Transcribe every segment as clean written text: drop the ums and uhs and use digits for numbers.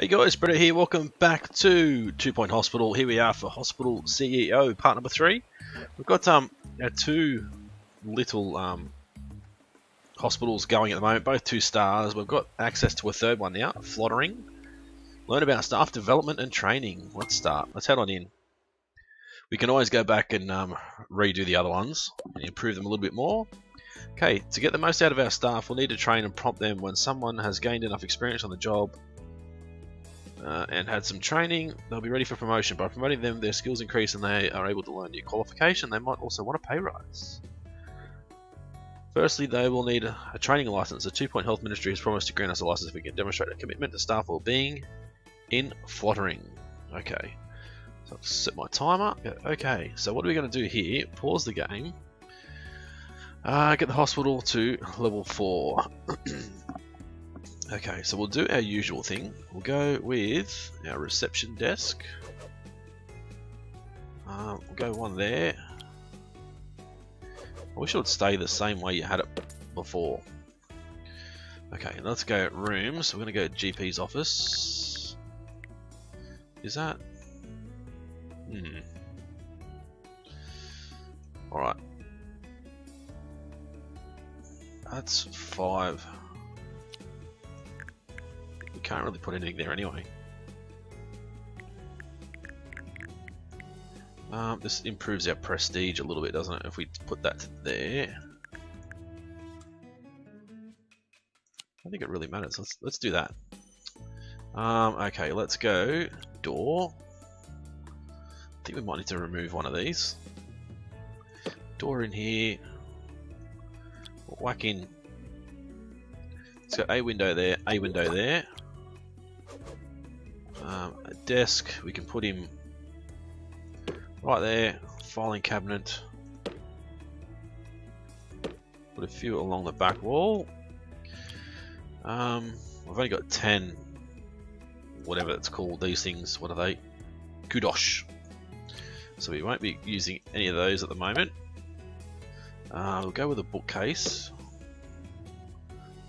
Hey guys, Britto here, welcome back to 2 Point Hospital. Here we are for Hospital CEO, part number 3. We've got our two little hospitals going at the moment, both 2 stars. We've got access to a 3rd one now, Fluttering. Learn about staff development and training. Let's start. Let's head on in. We can always go back and redo the other ones and improve them a little bit more. Okay, to get the most out of our staff, we'll need to train and prompt them. When someone has gained enough experience on the job, and had some training, they'll be ready for promotion. By promoting them, their skills increase and they are able to learn new qualification. They might also want a pay rise. Firstly, they will need a training license. The 2 Point Health Ministry has promised to grant us a license if we can demonstrate a commitment to staff well-being in Fluttering. Okay, so I've set my timer. Okay, so what are we going to do here? Pause the game. Get the hospital to level 4. Okay, so we'll do our usual thing. We'll go with our reception desk. We'll go one there. I wish it would stay the same way you had it before. Okay, let's go rooms. We're going to go GP's office. Is that? Alright. That's 5. Can't really put anything there anyway. This improves our prestige a little bit, doesn't it? If we put that there, I think it really matters. Let's do that. Okay, let's go door. I think we might need to remove one of these. Door in here. We'll whack in. Let's go a window there. A window there. A desk, we can put him right there, filing cabinet, put a few along the back wall. I've only got 10, whatever it's called, these things, what are they? Kudosh. So we won't be using any of those at the moment. We'll go with a bookcase.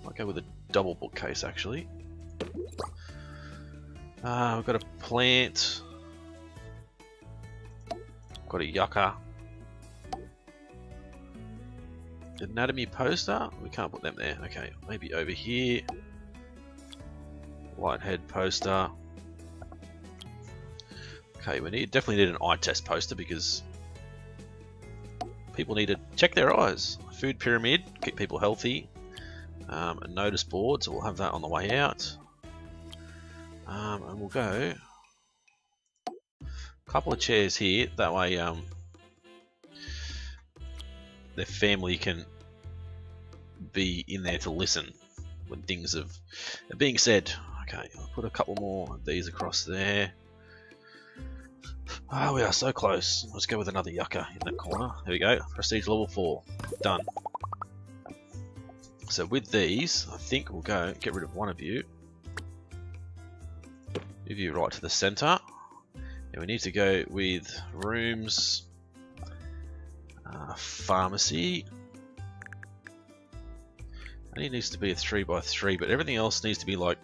I'll go with a double bookcase actually. We've got a plant, got a yucca, anatomy poster, we can't put them there, okay, maybe over here, whitehead poster, okay, we need, definitely need an eye test poster because people need to check their eyes, food pyramid, keep people healthy, a notice board, so we'll have that on the way out. And we'll go a couple of chairs here, that way their family can be in there to listen when things are being said. Okay, I'll put a couple more of these across there. Oh, we are so close. Let's go with another yucca in that corner. There we go, prestige level 4, done. So with these, I think we'll go get rid of one of you. Move you right to the center, and we need to go with rooms, pharmacy. Only needs to be a 3 by 3, but everything else needs to be like,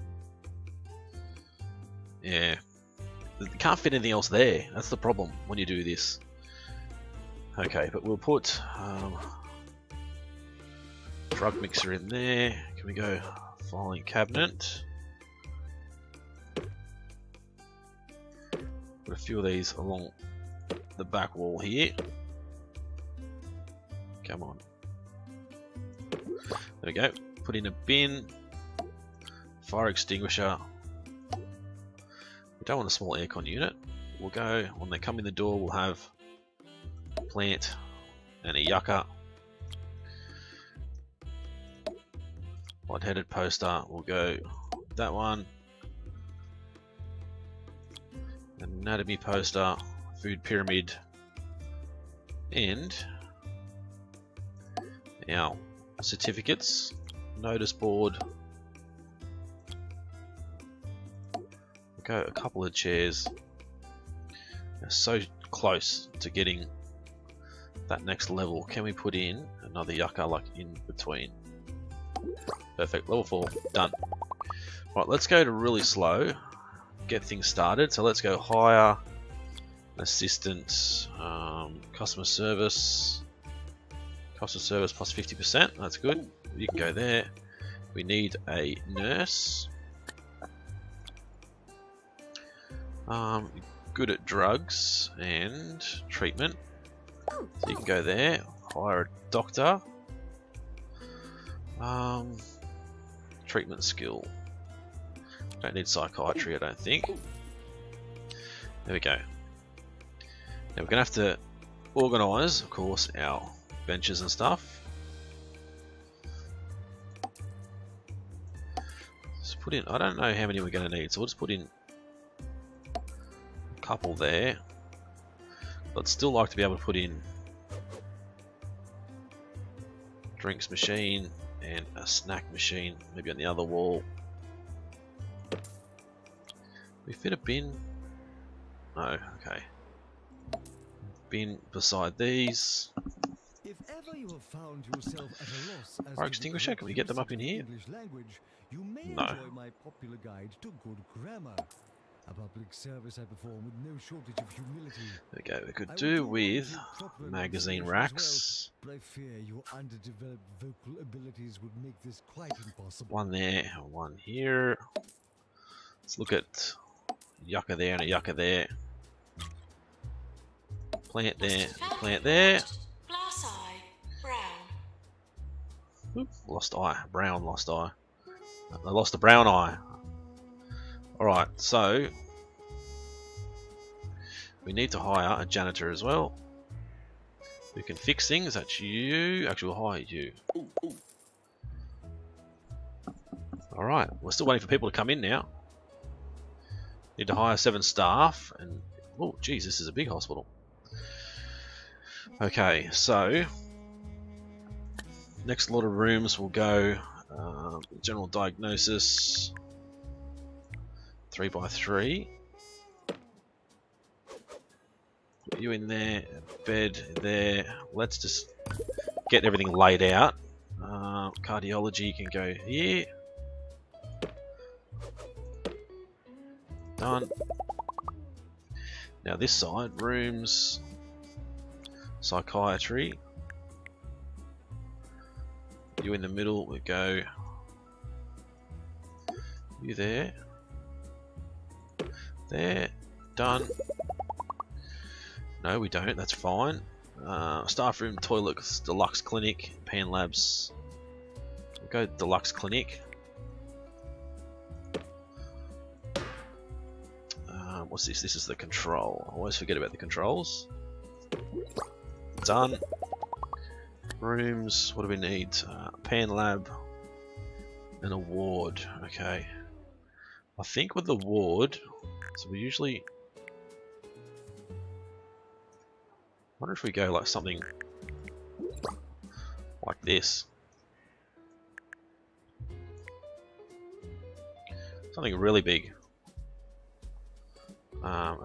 yeah, you can't fit anything else there. That's the problem when you do this. Okay, but we'll put drug mixer in there. Can we go filing cabinet? Put a few of these along the back wall here. Come on. There we go. Put in a bin. Fire extinguisher. We don't want a small aircon unit. We'll go, when they come in the door, we'll have a plant and a yucca. Light-headed poster. We'll go that one. Anatomy poster, food pyramid, and our certificates, notice board. We'll go a couple of chairs. We're so close to getting that next level. Can we put in another yucca like in between? Perfect, level 4, done. Right, let's go to really slow. get things started. So let's go hire, assistant, customer service. Cost of service plus 50%. That's good. You can go there. We need a nurse. Good at drugs and treatment. So you can go there. Hire a doctor. Treatment skill. Don't need psychiatry, I don't think. There we go. Now we're going to have to organise, of course, our benches and stuff. Just put in, I don't know how many we're going to need, so we'll just put in a couple there. But I'd still like to be able to put in drinks machine and a snack machine, maybe on the other wall. We fit a bin. No, okay. Bin beside these. If ever you have found yourself at a loss as fire extinguisher, can we get them up in here? Language, you may no. Enjoy my popular guide to good grammar. A public service I perform with no shortage of humility. Okay, we could do with magazine racks. Well, but I fear your underdeveloped vocal abilities would make this quite impossible. One there, one here. Let's look at yucca there and a yucca there. Plant there, plant there. Oops, lost eye, brown lost eye. I lost a brown eye. Alright, so we need to hire a janitor as well. We can fix things, that's you. Actually, we'll hire you. Alright, we're still waiting for people to come in now. Need to hire 7 staff and oh geez, this is a big hospital. Okay, so next lot of rooms will go general diagnosis 3x3. Put you in there, bed there. Let's just get everything laid out. Cardiology can go here. Done. Now this side, rooms, psychiatry. You in the middle, we go you there, there, done. No, we don't, that's fine. Staff room, toilets, deluxe clinic, pan labs. We'll go deluxe clinic. What's this? This is the control. I always forget about the controls. Done. Rooms, what do we need? Pan lab and a ward. Okay, I think with the ward, so we usually, I wonder if we go like something like this, something really big.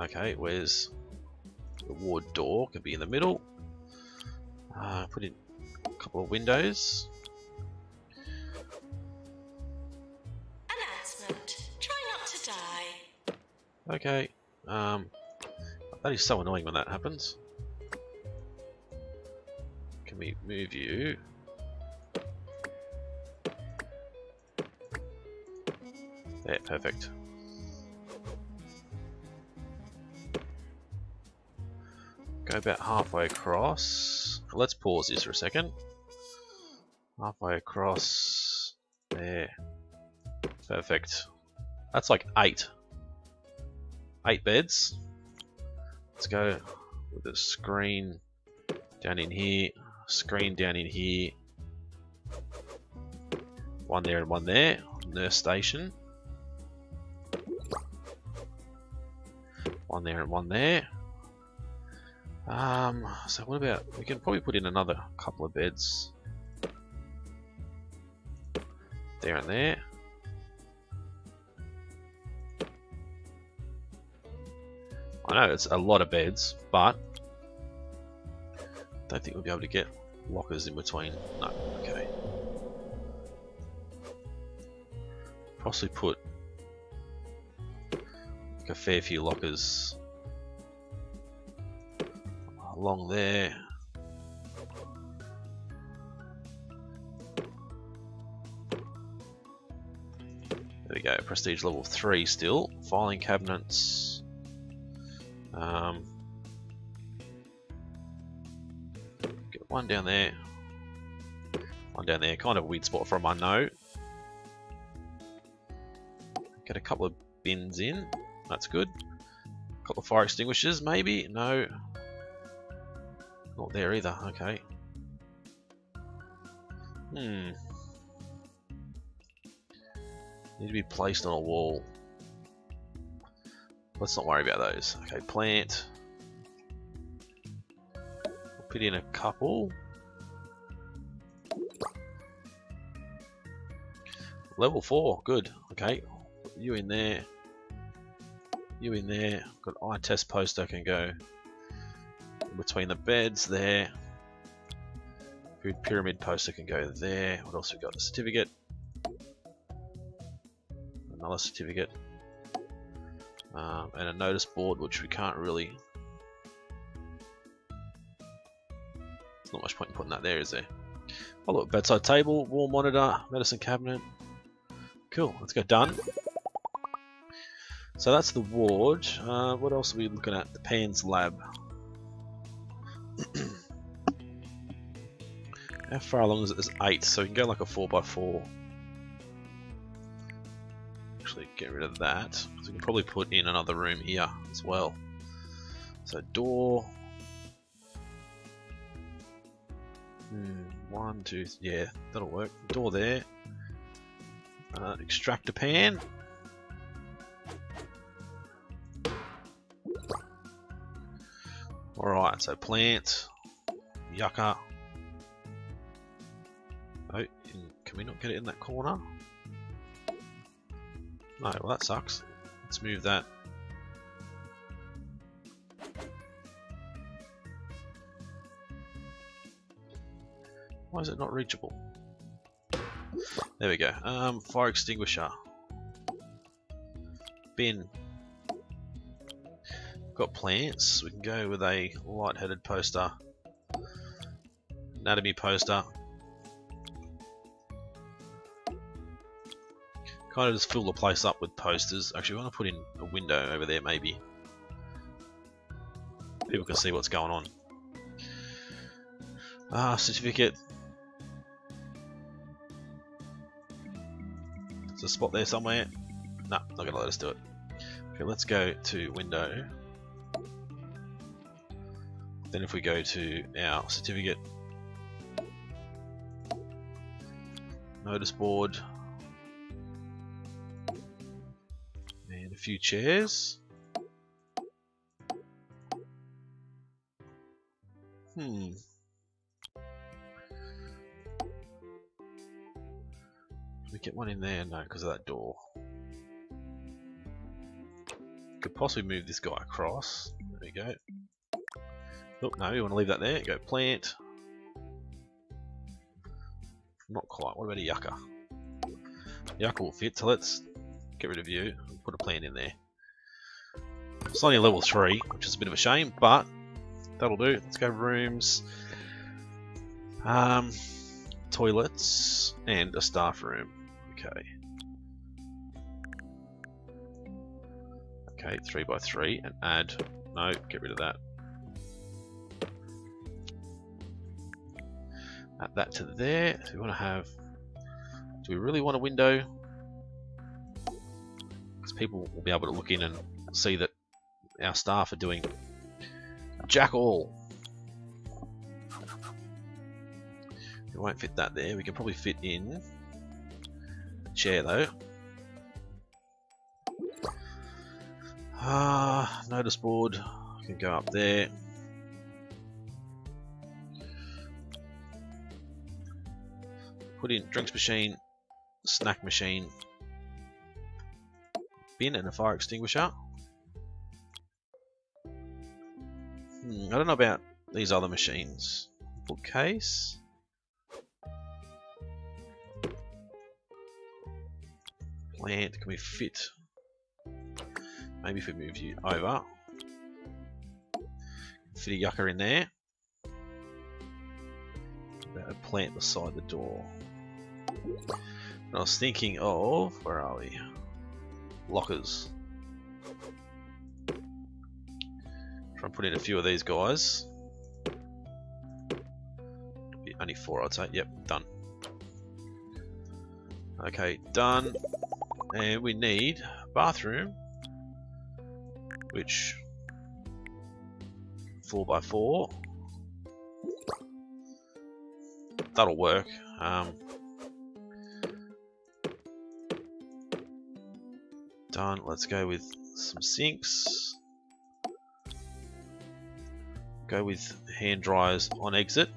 Okay, where's the ward door? Could be in the middle. Put in a couple of windows. Announcement. Try not to die. Okay. That is so annoying when that happens. Can we move you? There, perfect. Go about halfway across. Let's pause this for a second. Halfway across. There. Perfect. That's like 8. 8 beds. Let's go with a screen down in here. Screen down in here. One there and one there. Nurse station. One there and one there. So what about, we can probably put in another couple of beds there and there. I know it's a lot of beds, but I don't think we'll be able to get lockers in between. No, okay. Possibly put a fair few lockers along there. There we go, prestige level 3 still. Filing cabinets. Get one down there. One down there. Kind of a weird spot from I know. Get a couple of bins in. That's good. A couple of fire extinguishers, maybe? No. Not there either. Okay. Hmm. Need to be placed on a wall. Let's not worry about those. Okay, plant. We'll put in a couple. Level 4, good. Okay, put you in there. You in there. Got an eye test poster can go in between the beds there. Food pyramid poster can go there. What else we got? A certificate. Another certificate, and a notice board, which we can't really, there's not much point in putting that there, is there? Oh look, bedside table, wall monitor, medicine cabinet. Cool, let's go done. So that's the ward. What else are we looking at? The Pan's lab. How far along is it? There's 8, so we can go like a 4x4. Get rid of that, because we can probably put in another room here as well. So door, 1, 2, yeah, that'll work. Door there, extractor pan, alright. So plant, yucca. Oh, can we not get it in that corner? No, well that sucks. Let's move that. Why is it not reachable? There we go. Fire extinguisher. Bin. We've got plants. We can go with a light-headed poster. Anatomy poster. Kind of just fill the place up with posters. Actually, we want to put in a window over there, maybe. People can see what's going on. Ah, certificate. There's a spot there somewhere. No, not going to let us do it. Okay, let's go to window. Then if we go to our certificate. Notice board. Few chairs. Can we get one in there? No, because of that door. Could possibly move this guy across. There we go. Nope, no, you want to leave that there. Go plant. Not quite. What about a yucca? Yucca will fit, so let's get rid of you and put a plant in there. It's only level 3, which is a bit of a shame, but that'll do. Let's go rooms, toilets, and a staff room. Okay. Okay, 3x3 and add. No, get rid of that. Add that to there. So we want to have. Do we really want a window? People will be able to look in and see that our staff are doing jack all. We won't fit that there. We can probably fit in a chair though. Notice board can go up there. Put in drinks machine, snack machine. Bin and a fire extinguisher. I don't know about these other machines. Bookcase. Plant. Can we fit Maybe if we move you over. Fit a yucca in there. Plant beside the door. And I was thinking of, where are we? Lockers. Try and put in a few of these guys. Only four, I'd say. Yep, done. Okay, done. And we need a bathroom, which 4x4. That'll work. Done. Let's go with some sinks. Go with hand dryers on exit.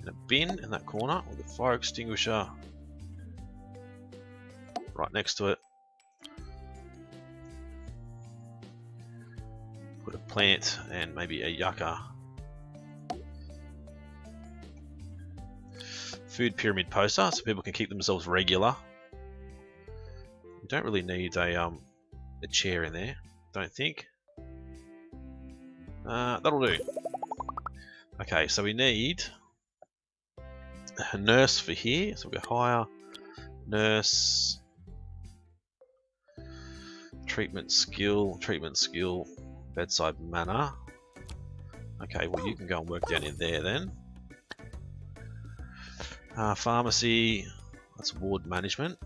And a bin in that corner with a fire extinguisher right next to it. Put a plant and maybe a yucca. Food pyramid poster so people can keep themselves regular. You don't really need a chair in there, don't think. That'll do. Okay, so we need a nurse for here, so we'll go hire nurse, treatment skill, bedside manner. Okay, well you can go and work down in there then. Pharmacy, that's ward management.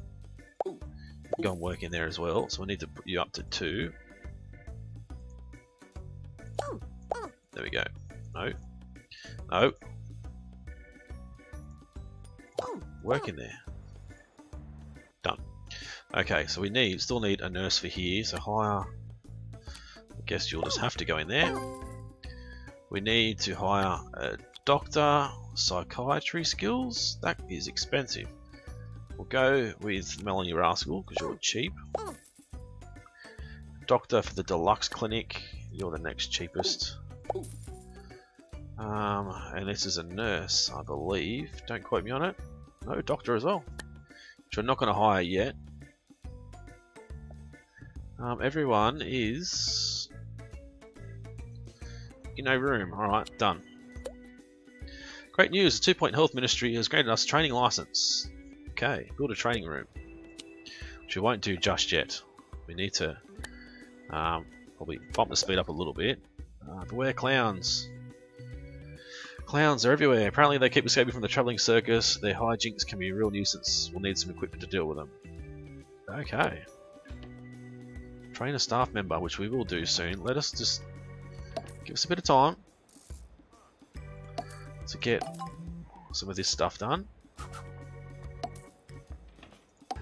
You can go and work in there as well, so we need to put you up to 2. There we go. No. No. Work in there. Done. Okay, so we need, still need a nurse for here, so hire, I guess you'll just have to go in there. We need to hire a doctor, psychiatry skills, that is expensive. We'll go with Melanie Rascal, because you're cheap. Doctor for the deluxe clinic, you're the next cheapest. And this is a nurse, I believe. Don't quote me on it. No, doctor as well, which we're not going to hire yet. Everyone is in a room. Alright, done. Great news, the 2 Point Health Ministry has granted us a training license. Okay, build a training room, which we won't do just yet. We need to probably bump the speed up a little bit. Beware clowns. Clowns are everywhere. Apparently they keep escaping from the travelling circus. Their hijinks can be a real nuisance. We'll need some equipment to deal with them. Okay. Train a staff member, which we will do soon. Let us just... give us a bit of time to get some of this stuff done.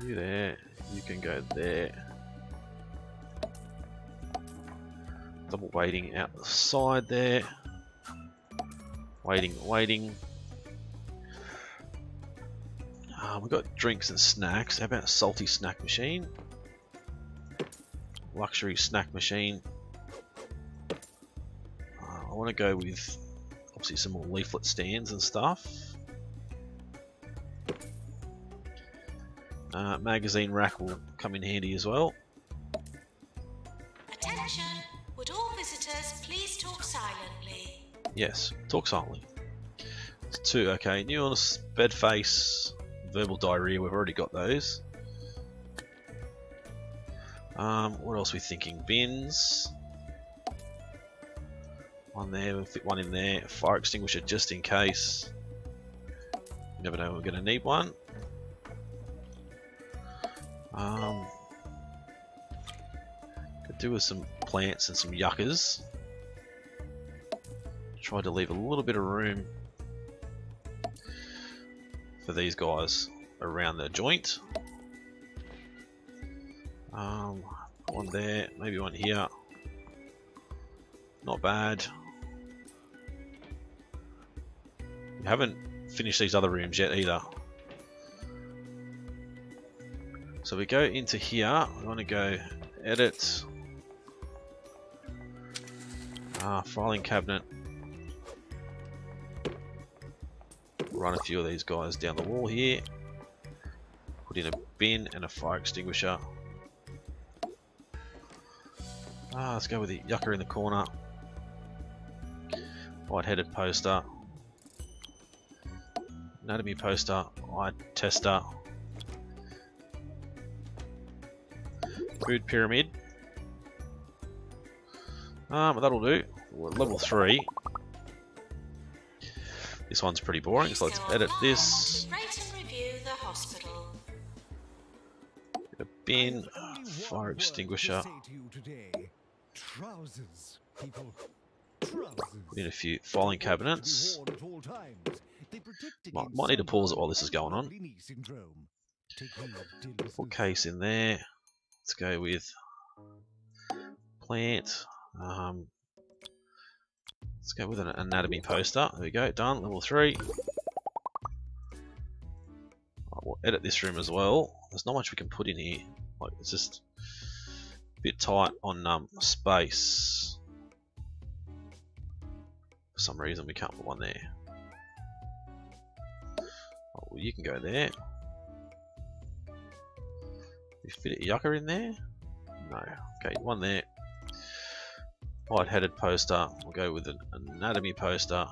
You there. You can go there. Double waiting out the side there. Waiting. We've got drinks and snacks. How about a salty snack machine? Luxury snack machine. I want to go with obviously some more leaflet stands and stuff. Magazine rack will come in handy as well. Attention, would all visitors please talk silently? Yes, talk silently. It's 2, okay. Nuance, bed face, verbal diarrhea, we've already got those. What else are we thinking? Bins. One there, we'll fit one in there. Fire extinguisher just in case. You never know we're going to need one. Could do with some plants and some yuccas. Try to leave a little bit of room for these guys around the joint. One there, maybe one here. Not bad. We haven't finished these other rooms yet either. So we go into here. We want to go edit. Filing cabinet. Run a few of these guys down the wall here. Put in a bin and a fire extinguisher. Let's go with the yucca in the corner. White-headed poster. Anatomy poster. Eye tester. Food pyramid. But that'll do. We're at level 3. This one's pretty boring, so let's edit this. Rate and review the hospital. Get a bin. Fire extinguisher. We need a few filing cabinets. Might need to pause it while this is going on. Full case in there. Let's go with plant. Let's go with an anatomy poster. There we go. Done. Level 3. Right, we'll edit this room as well. There's not much we can put in here. Like, it's just a bit tight on space. For some reason, we can't put one there. Oh, well, you can go there. You fit a yucca in there? No. Okay, one there. White-headed poster. We'll go with an anatomy poster.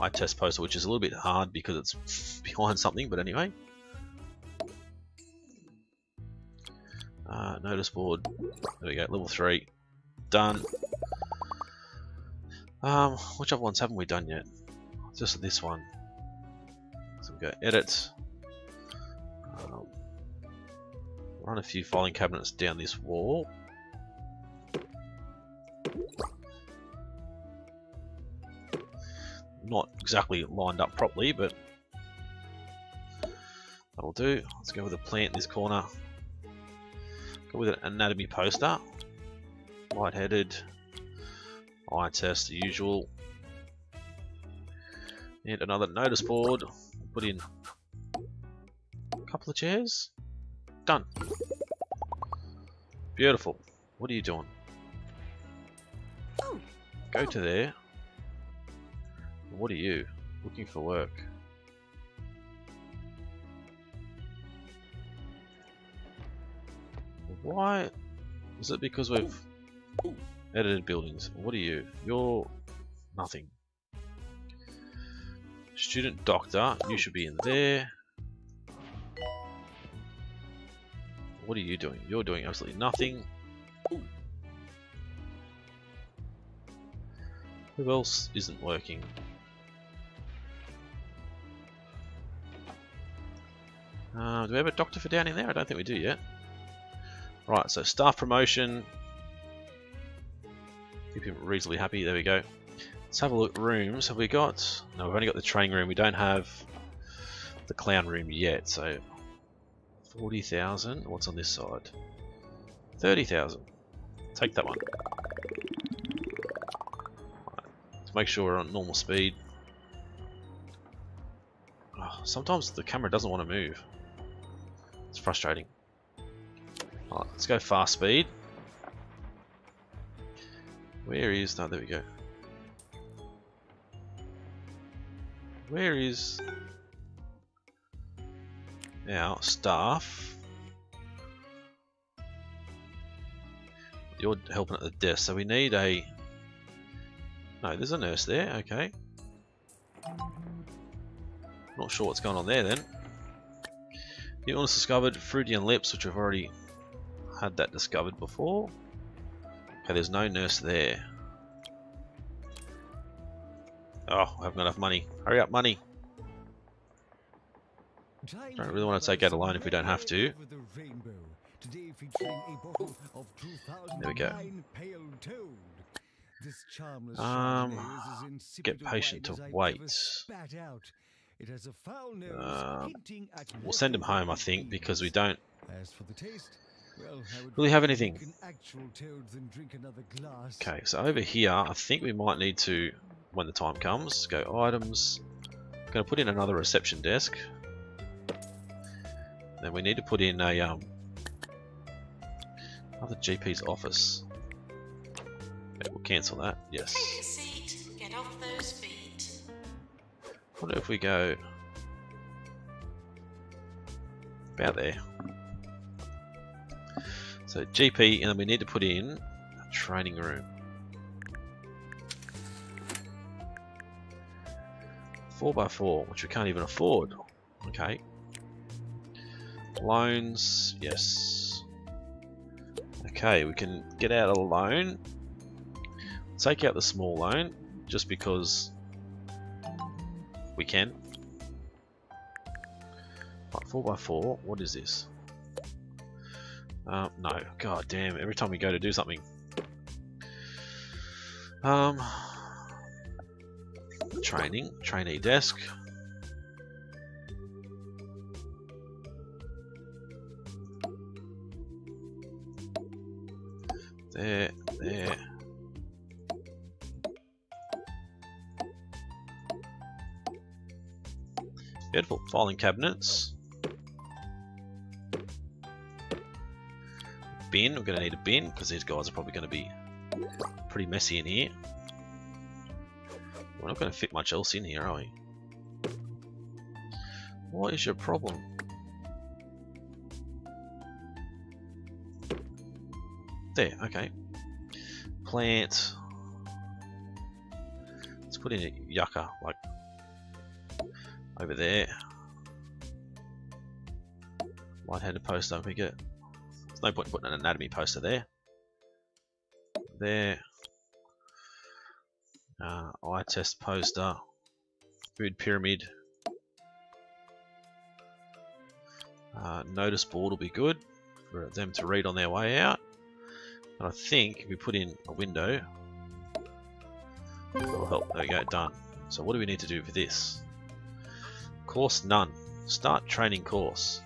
Eye test poster, which is a little bit hard because it's behind something, but anyway. Notice board. There we go. Level 3. Done. Which other ones haven't we done yet? Just this one. So we'll go edit. Run a few filing cabinets down this wall. Not exactly lined up properly, but that'll do. Let's go with a plant in this corner. Go with an anatomy poster. Light-headed. Eye test, the usual. And another notice board. Put in a couple of chairs. Done. Beautiful. What are you doing? Go to there. What are you? Looking for work. Why? Is it because we've edited buildings? What are you? You're nothing. Student doctor, you should be in there. What are you doing? You're doing absolutely nothing. Who else isn't working? Do we have a doctor for down in there? I don't think we do yet. Right, so staff promotion. Keep him reasonably happy. There we go. Let's have a look. Rooms have we got? No, we've only got the training room. We don't have the clown room yet. So 40,000. What's on this side? 30,000. Take that one. Make sure we're on normal speed. Oh, sometimes the camera doesn't want to move. It's frustrating. Alright, let's go fast speed. Where is... No, there we go. Where is our staff? You're helping at the desk, so we need a... No, there's a nurse there, okay. Not sure what's going on there then. New illness discovered, Fruity and Lips, which we've already had that discovered before. Okay, there's no nurse there. Oh, I haven't got enough money. Hurry up, money. I don't really want to take out a loan if we don't have to. There we go. This get patient to wait. We'll send him home, I think, because we don't really have anything. Okay, so over here, I think we might need to, when the time comes, go items. I'm going to put in another reception desk. Then we need to put in a another GP's office. We'll cancel that. Yes. Take a seat and get off those feet. What if we go about there? So GP, and then we need to put in a training room. 4x4, which we can't even afford. Okay. Loans, yes. Okay, we can get out a loan. Take out the small loan, just because we can. Right, 4x4, what is this? No, god damn, every time we go to do something. Training, trainee desk. There, there. Beautiful. Filing cabinets. Bin. We're going to need a bin because these guys are probably going to be pretty messy in here. We're not going to fit much else in here, are we? What is your problem? There, okay. Plant. Let's put in a yucca, like over there. Light-handed poster, I think it. There's no point in putting an anatomy poster there. There. Eye test poster. Food pyramid. Notice board will be good for them to read on their way out. And I think if we put in a window, it'll help. There we go, done. So what do we need to do for this? Course none. Start training course.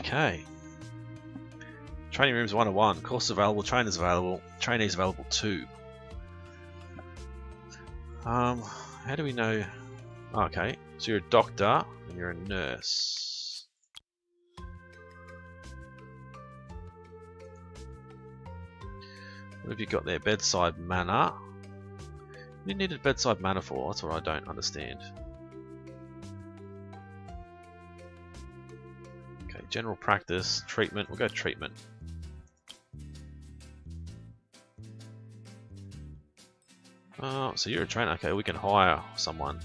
Okay. Training rooms 101. Course available. Trainers available. Trainees available too. How do we know? Oh, okay. So you're a doctor and you're a nurse. What have you got there? Bedside manner. You need a bedside manner for? That's what I don't understand. Okay, general practice, treatment. We'll go treatment. Oh, so you're a trainer. Okay, we can hire someone.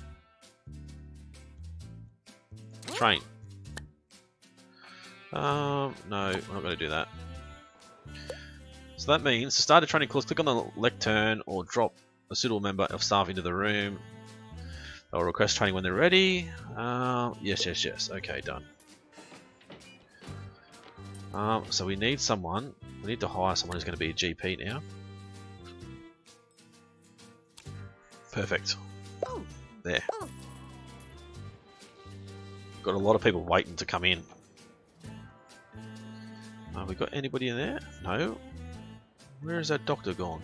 Train. No, we're not going to do that. So that means to start a training course, click on the lectern or drop a suitable member of staff into the room. They'll request training when they're ready. Yes, yes, yes. Okay, done. So we need someone. We need to hire someone who's going to be a GP now. Perfect. There. Got a lot of people waiting to come in. Have we got anybody in there? No. Where is that doctor gone?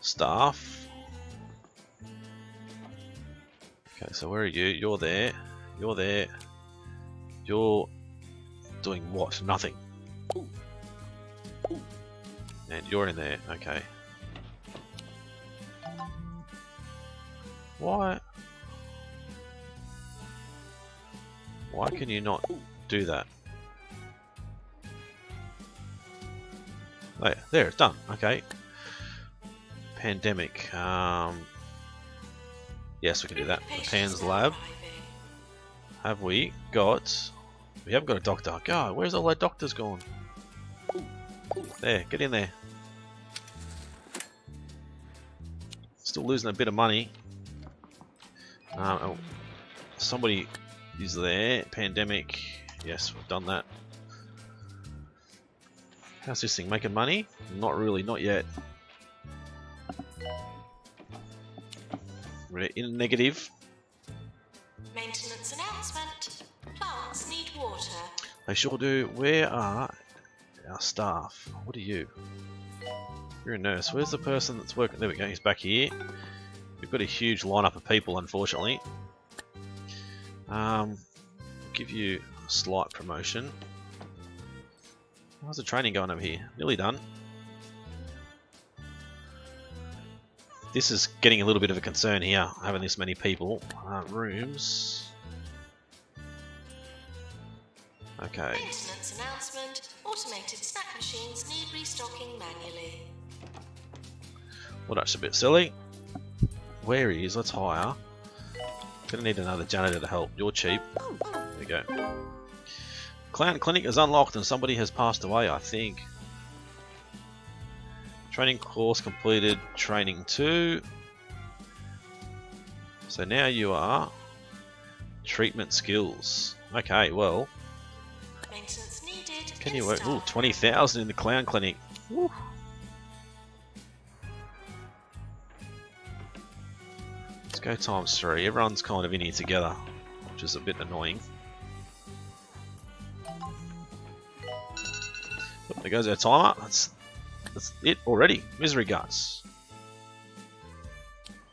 Staff. Okay, so where are you? You're there. You're there. You're doing what? Nothing. And you're in there. Okay. Why? Why can you not do that? Oh, yeah. There, it's done. Okay. Pandemic. Yes, we can do that. The Pan's lab. Have we got? We haven't got a doctor. God, where's all our doctors gone? There, get in there. Still losing a bit of money. Oh, somebody is there. Pandemic. Yes, we've done that. How's this thing making money? Not really, not yet. We're in negative. Maintenance announcement. Plants need water. They sure do. Where are our staff? What are you? You're a nurse. Where's the person that's working? There we go, he's back here. We've got a huge lineup of people, unfortunately. Give you a slight promotion. How's the training going over here? Nearly done. This is getting a little bit of a concern here, having this many people. Rooms. Okay. Maintenance announcement. Automated snack machines need restocking manually. Well, that's a bit silly. Where he is, let's hire. Gonna need another janitor to help. You're cheap. There you go. Clown clinic is unlocked and somebody has passed away, I think. Training course completed. Training 2. So now you are treatment skills. Okay, well. Maintenance needed. Can you work? Ooh, 20,000 in the clown clinic. Woo. Go times 3. Everyone's kind of in here together, which is a bit annoying. Oh, there goes our timer. That's it already. Misery Guts.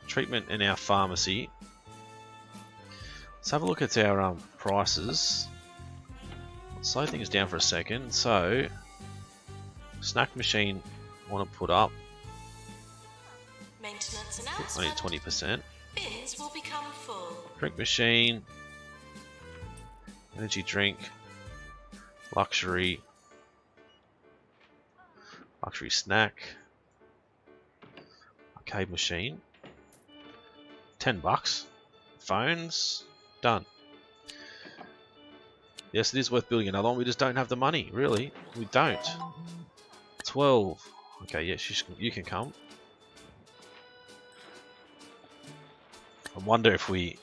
Treatment in our pharmacy. Let's have a look at our prices. Let's slow things down for a second. So, snack machine, want to put up. Maintenance announcement. Only 20%. Bins will become full. Drink machine, energy drink, luxury snack, arcade machine, $10, phones, done. Yes, it is worth building another one. We just don't have the money, really. We don't. 12. Okay, yes, you can come. I wonder if we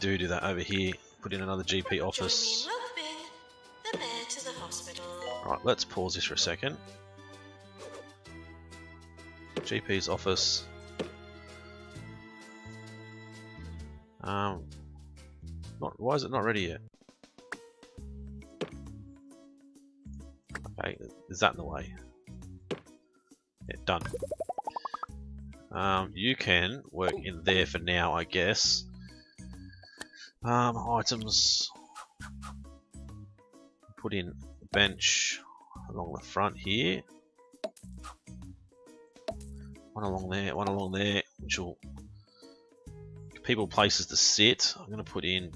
do that over here, put in another GP office. The bear to the hospital. Right, let's pause this for a second. GP's office. Why is it not ready yet? Okay, is that in the way? Yeah, done. You can work in there for now, I guess. Items. Put in a bench along the front here. One along there, which will give people places to sit. I'm going to put in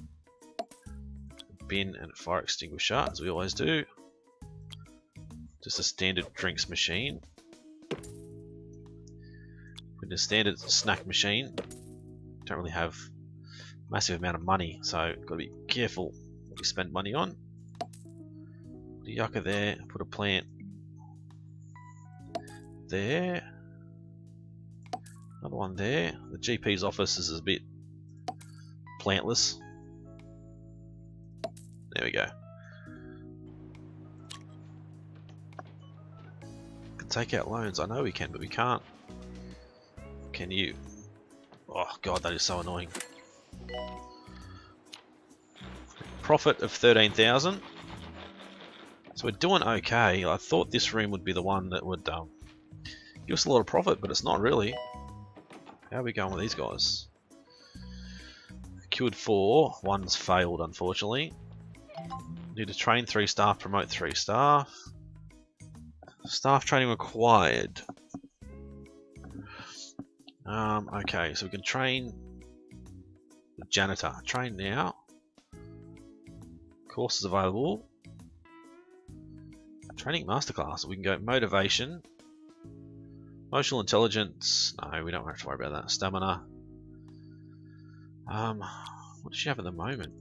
a bin and a fire extinguisher, as we always do. Just a standard drinks machine. The standard snack machine. Don't really have a massive amount of money, so gotta be careful what you spend money on. Put a yucca there, put a plant there, another one there. The GP's office is a bit plantless. There we go. Could take out loans, I know we can, but we can't. Can you? Oh god, that is so annoying. Profit of 13,000. So we're doing okay. I thought this room would be the one that would give us a lot of profit, but it's not really. How are we going with these guys? Cured 4. One's failed, unfortunately. Need to train 3 staff, promote 3 staff. Staff training required. Okay, so we can train the janitor. Train now. Courses available. Training masterclass. We can go motivation. Emotional intelligence. No, we don't have to worry about that. Stamina. What does she have at the moment?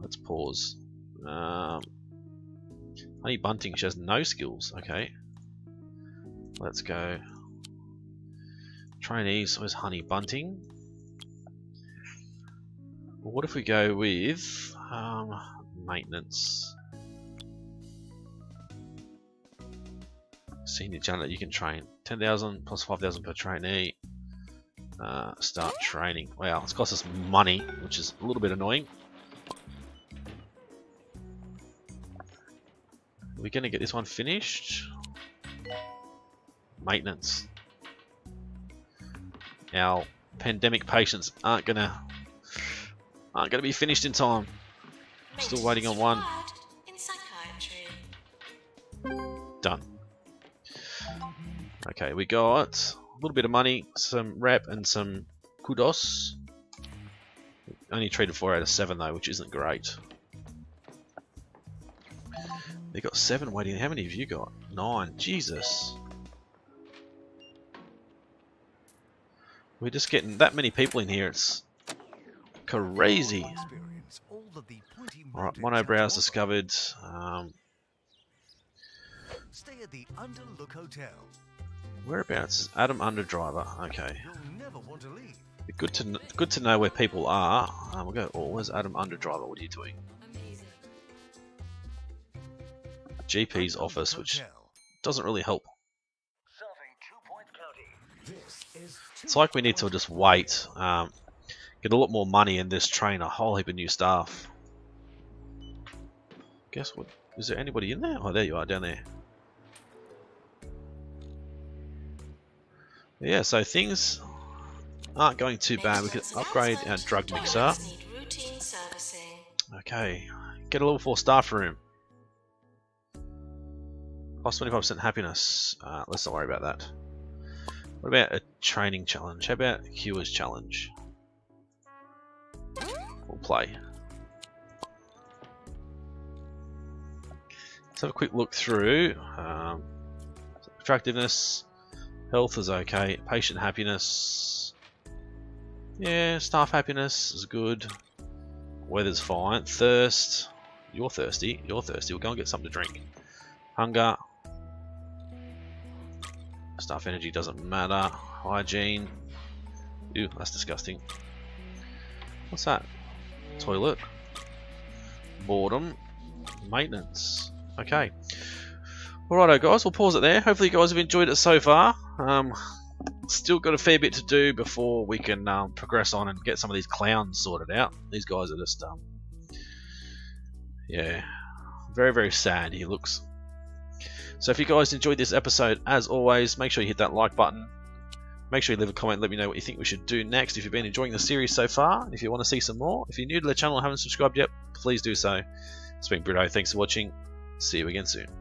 Let's pause. Honey Bunting, she has no skills. Okay. Let's go. Trainees was Honey Bunting. Well, what if we go with maintenance? Senior janitor, you can train 10,000 plus 5,000 per trainee. Start training. Wow, it's cost us money, which is a little bit annoying. We're gonna get this one finished. Maintenance. Our pandemic patients aren't gonna be finished in time. Still waiting on one. Done. Okay, we got a little bit of money, some rep, and some kudos. Only treated 4 out of 7 though, which isn't great. They got 7 waiting. How many have you got? 9. Jesus. We're just getting that many people in here. It's crazy. Alright, monobrow's discovered. Stay at the Underlook Hotel. Whereabouts is Adam Underdriver? Okay. You'll never want to leave. Good to know where people are. We'll go. Oh, where's Adam Underdriver? What are you doing? Amazing. GP's office, which doesn't really help. It's like we need to just wait. Get a lot more money and this train a whole heap of new staff. Guess what? Is there anybody in there? Oh, there you are, down there. Yeah, so things aren't going too bad. We can upgrade our drug mixer. Okay, get a level 4 staff room. Cost 25% happiness. Let's not worry about that. What about a training challenge? How about a cures challenge? We'll play. Let's have a quick look through. Attractiveness, health is okay, patient happiness, yeah, staff happiness is good, weather's fine, thirst, you're thirsty, we'll go and get something to drink, hunger, staff energy doesn't matter, hygiene, ew, that's disgusting, what's that, toilet, boredom, maintenance. Okay, alrighto guys, we'll pause it there. Hopefully you guys have enjoyed it so far. Still got a fair bit to do before we can progress on and get some of these clowns sorted out. These guys are just yeah, very, very sad he looks. So if you guys enjoyed this episode, as always, make sure you hit that like button. Make sure you leave a comment, let me know what you think we should do next if you've been enjoying the series so far. If you want to see some more, if you're new to the channel and haven't subscribed yet, please do so. It's been Britto, thanks for watching. See you again soon.